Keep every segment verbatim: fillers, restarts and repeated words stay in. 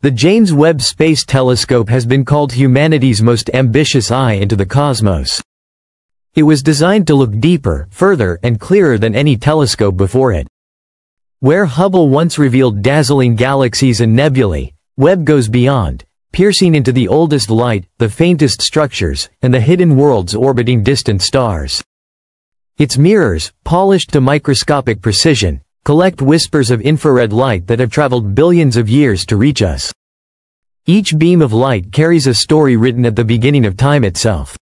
The James Webb Space Telescope has been called humanity's most ambitious eye into the cosmos. It was designed to look deeper, further, and clearer than any telescope before it. Where Hubble once revealed dazzling galaxies and nebulae, Webb goes beyond, piercing into the oldest light, the faintest structures, and the hidden worlds orbiting distant stars. Its mirrors, polished to microscopic precision, collect whispers of infrared light that have traveled billions of years to reach us. Each beam of light carries a story written at the beginning of time itself.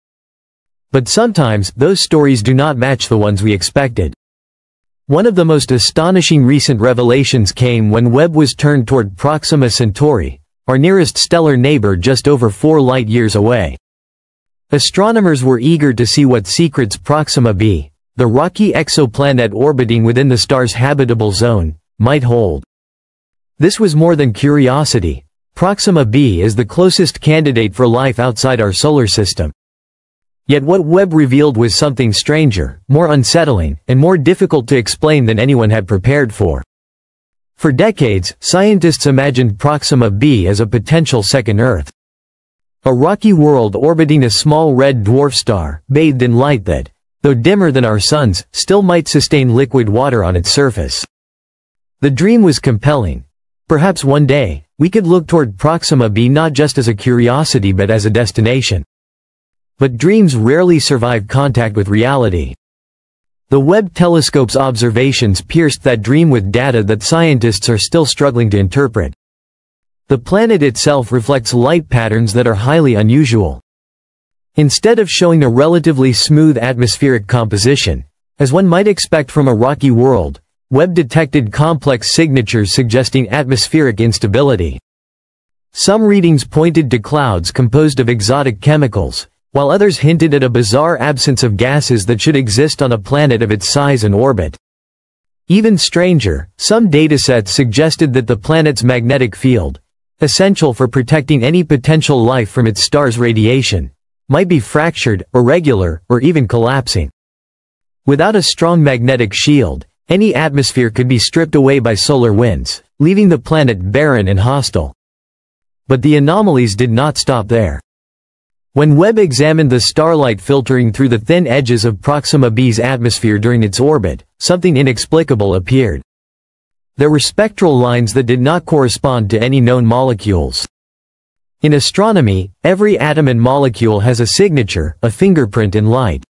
But sometimes, those stories do not match the ones we expected. One of the most astonishing recent revelations came when Webb was turned toward Proxima Centauri, our nearest stellar neighbor just over four light-years away. Astronomers were eager to see what secrets Proxima b, the rocky exoplanet orbiting within the star's habitable zone, might hold. This was more than curiosity. Proxima b is the closest candidate for life outside our solar system. Yet what Webb revealed was something stranger, more unsettling, and more difficult to explain than anyone had prepared for. For decades, scientists imagined Proxima b as a potential second Earth. A rocky world orbiting a small red dwarf star, bathed in light that, though dimmer than our sun's, still might sustain liquid water on its surface. The dream was compelling. Perhaps one day, we could look toward Proxima b not just as a curiosity but as a destination. But dreams rarely survive contact with reality. The Webb telescope's observations pierced that dream with data that scientists are still struggling to interpret. The planet itself reflects light patterns that are highly unusual. Instead of showing a relatively smooth atmospheric composition, as one might expect from a rocky world, Webb detected complex signatures suggesting atmospheric instability. Some readings pointed to clouds composed of exotic chemicals, while others hinted at a bizarre absence of gases that should exist on a planet of its size and orbit. Even stranger, some datasets suggested that the planet's magnetic field, essential for protecting any potential life from its star's radiation, might be fractured, irregular, or even collapsing. Without a strong magnetic shield, any atmosphere could be stripped away by solar winds, leaving the planet barren and hostile. But the anomalies did not stop there. When Webb examined the starlight filtering through the thin edges of Proxima b's atmosphere during its orbit, something inexplicable appeared. There were spectral lines that did not correspond to any known molecules. In astronomy, every atom and molecule has a signature, a fingerprint in light.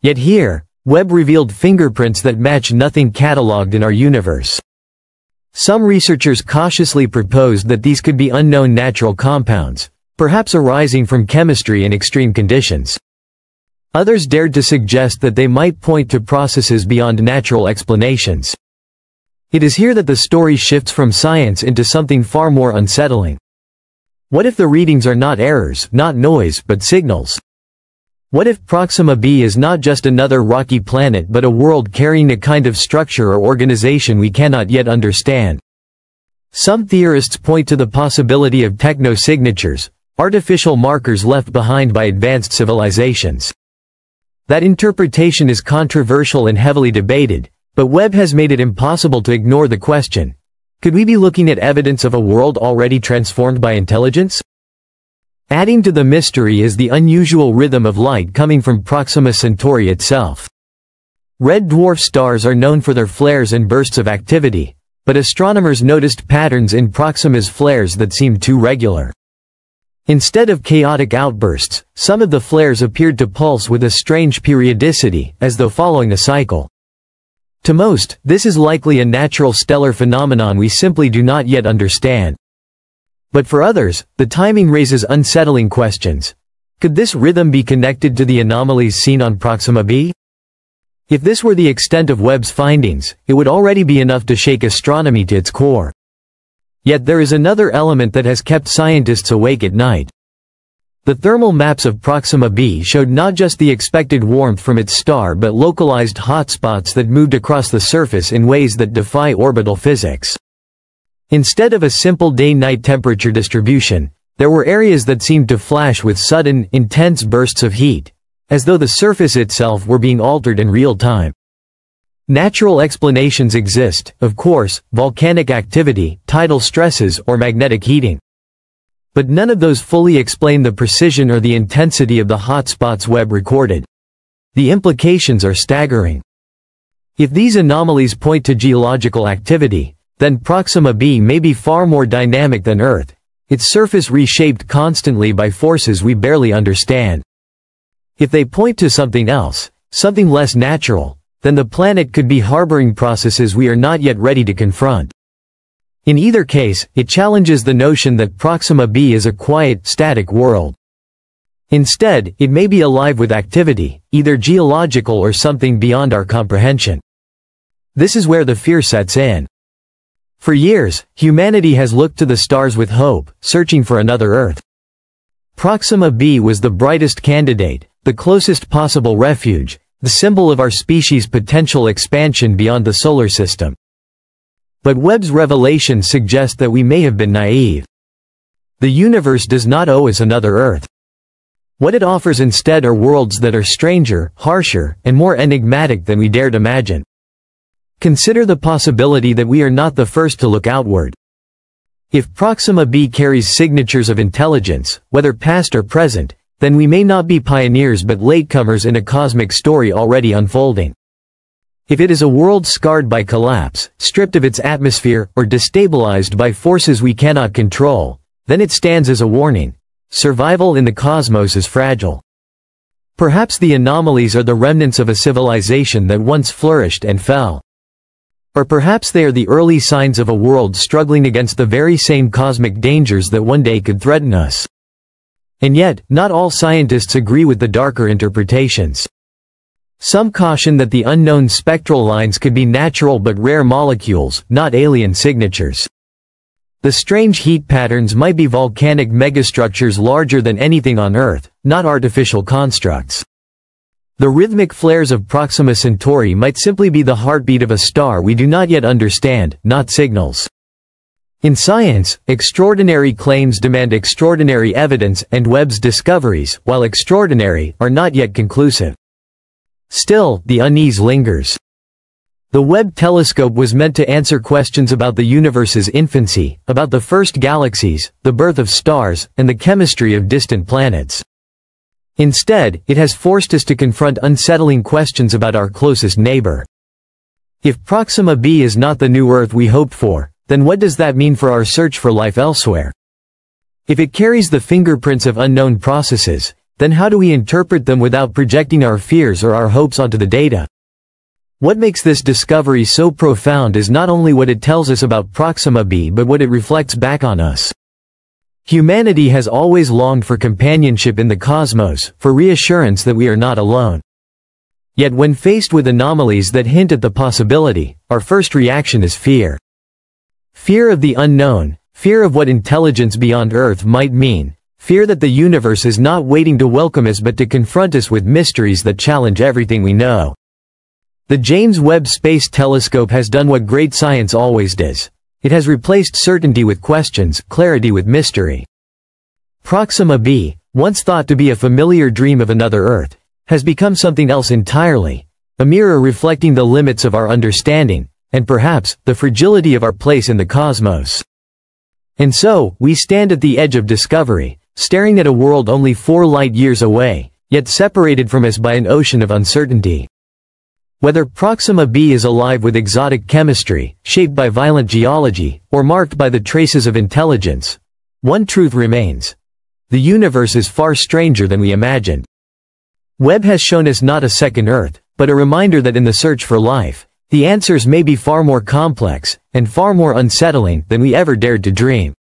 Yet here, Webb revealed fingerprints that match nothing catalogued in our universe. Some researchers cautiously proposed that these could be unknown natural compounds, perhaps arising from chemistry in extreme conditions. Others dared to suggest that they might point to processes beyond natural explanations. It is here that the story shifts from science into something far more unsettling. What if the readings are not errors, not noise, but signals? What if Proxima b is not just another rocky planet but a world carrying a kind of structure or organization we cannot yet understand? Some theorists point to the possibility of technosignatures, artificial markers left behind by advanced civilizations. That interpretation is controversial and heavily debated, but Webb has made it impossible to ignore the question. Could we be looking at evidence of a world already transformed by intelligence? Adding to the mystery is the unusual rhythm of light coming from Proxima Centauri itself. Red dwarf stars are known for their flares and bursts of activity, but astronomers noticed patterns in Proxima's flares that seemed too regular. Instead of chaotic outbursts, some of the flares appeared to pulse with a strange periodicity, as though following a cycle. To most, this is likely a natural stellar phenomenon we simply do not yet understand. But for others, the timing raises unsettling questions. Could this rhythm be connected to the anomalies seen on Proxima b? If this were the extent of Webb's findings, it would already be enough to shake astronomy to its core. Yet there is another element that has kept scientists awake at night. The thermal maps of Proxima b showed not just the expected warmth from its star but localized hotspots that moved across the surface in ways that defy orbital physics. Instead of a simple day-night temperature distribution, there were areas that seemed to flash with sudden, intense bursts of heat, as though the surface itself were being altered in real time. Natural explanations exist, of course, volcanic activity, tidal stresses or magnetic heating. But none of those fully explain the precision or the intensity of the hotspots Webb recorded. The implications are staggering. If these anomalies point to geological activity, then Proxima b may be far more dynamic than Earth, its surface reshaped constantly by forces we barely understand. If they point to something else, something less natural, then the planet could be harboring processes we are not yet ready to confront. In either case, it challenges the notion that Proxima b is a quiet, static world. Instead, it may be alive with activity, either geological or something beyond our comprehension. This is where the fear sets in. For years, humanity has looked to the stars with hope, searching for another Earth. Proxima b was the brightest candidate, the closest possible refuge, the symbol of our species' potential expansion beyond the solar system. But Webb's revelations suggest that we may have been naive. The universe does not owe us another Earth. What it offers instead are worlds that are stranger, harsher, and more enigmatic than we dared imagine. Consider the possibility that we are not the first to look outward. If Proxima b carries signatures of intelligence, whether past or present, then we may not be pioneers but latecomers in a cosmic story already unfolding. If it is a world scarred by collapse, stripped of its atmosphere, or destabilized by forces we cannot control, then it stands as a warning. Survival in the cosmos is fragile. Perhaps the anomalies are the remnants of a civilization that once flourished and fell. Or perhaps they are the early signs of a world struggling against the very same cosmic dangers that one day could threaten us. And yet, not all scientists agree with the darker interpretations. Some caution that the unknown spectral lines could be natural but rare molecules, not alien signatures. The strange heat patterns might be volcanic megastructures larger than anything on Earth, not artificial constructs. The rhythmic flares of Proxima Centauri might simply be the heartbeat of a star we do not yet understand, not signals. In science, extraordinary claims demand extraordinary evidence, and Webb's discoveries, while extraordinary, are not yet conclusive. Still, the unease lingers. The Webb telescope was meant to answer questions about the universe's infancy, about the first galaxies, the birth of stars, and the chemistry of distant planets. Instead, it has forced us to confront unsettling questions about our closest neighbor. If Proxima b is not the new Earth we hoped for, then what does that mean for our search for life elsewhere? If it carries the fingerprints of unknown processes, then how do we interpret them without projecting our fears or our hopes onto the data? What makes this discovery so profound is not only what it tells us about Proxima b but what it reflects back on us. Humanity has always longed for companionship in the cosmos, for reassurance that we are not alone. Yet when faced with anomalies that hint at the possibility, our first reaction is fear. Fear of the unknown, fear of what intelligence beyond Earth might mean, fear that the universe is not waiting to welcome us but to confront us with mysteries that challenge everything we know. The James Webb Space Telescope has done what great science always does. It has replaced certainty with questions, clarity with mystery. Proxima b, once thought to be a familiar dream of another Earth, has become something else entirely, a mirror reflecting the limits of our understanding, and perhaps, the fragility of our place in the cosmos. And so, we stand at the edge of discovery, staring at a world only four light years away, yet separated from us by an ocean of uncertainty. Whether Proxima b is alive with exotic chemistry, shaped by violent geology, or marked by the traces of intelligence, one truth remains. The universe is far stranger than we imagined. Webb has shown us not a second Earth, but a reminder that in the search for life, the answers may be far more complex, and far more unsettling than we ever dared to dream.